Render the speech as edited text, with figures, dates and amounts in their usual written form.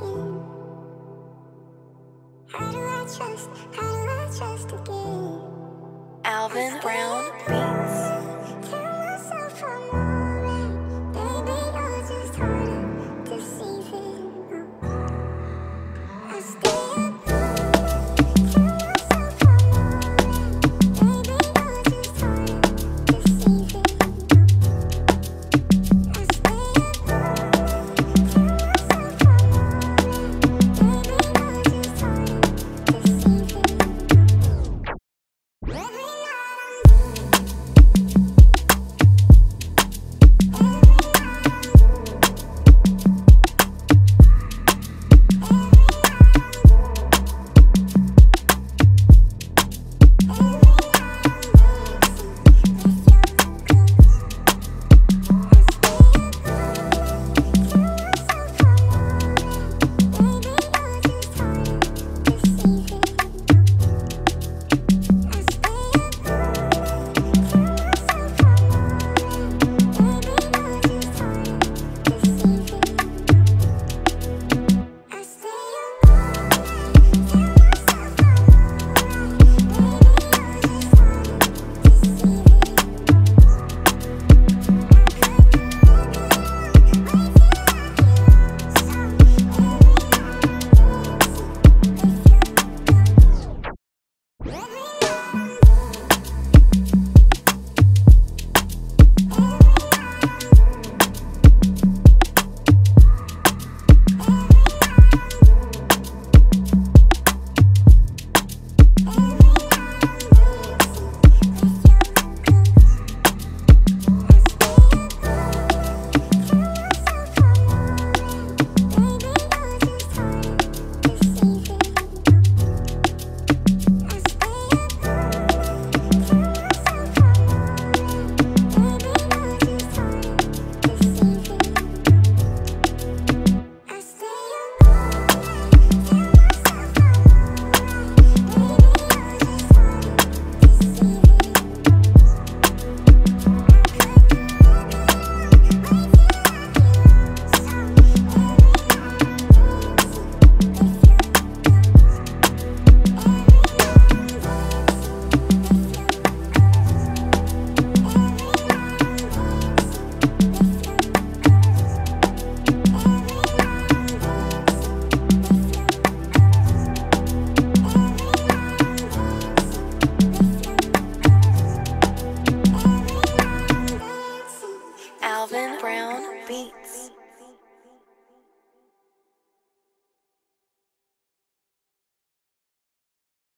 again? How do I trust again? Alvin Brown Beats.